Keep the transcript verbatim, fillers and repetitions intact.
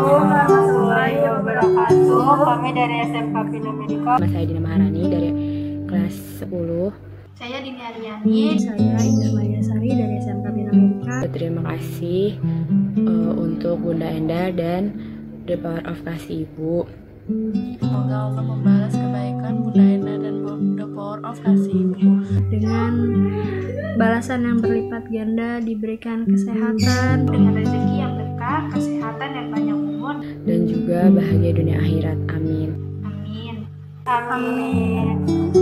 warahmatullahi wabarakatuh. Kami dari S M K Bina Medika. Saya Dina Maharani dari kelas sepuluh. Saya Dina Riani. Saya Indra Mariasari dari S M K Bina Medika. Terima kasih uh, untuk Bunda Enda dan The Power of Kasih Ibu. Semoga Allah membalas kebaikan Bunda Enda dan The Power of Kasih Ibu dengan balasan yang berlipat ganda, diberikan kesehatan dengan rezeki yang berkah, kesehatan yang panjang umur, dan juga bahagia dunia akhirat. Amin. Amin. Amin. Amin.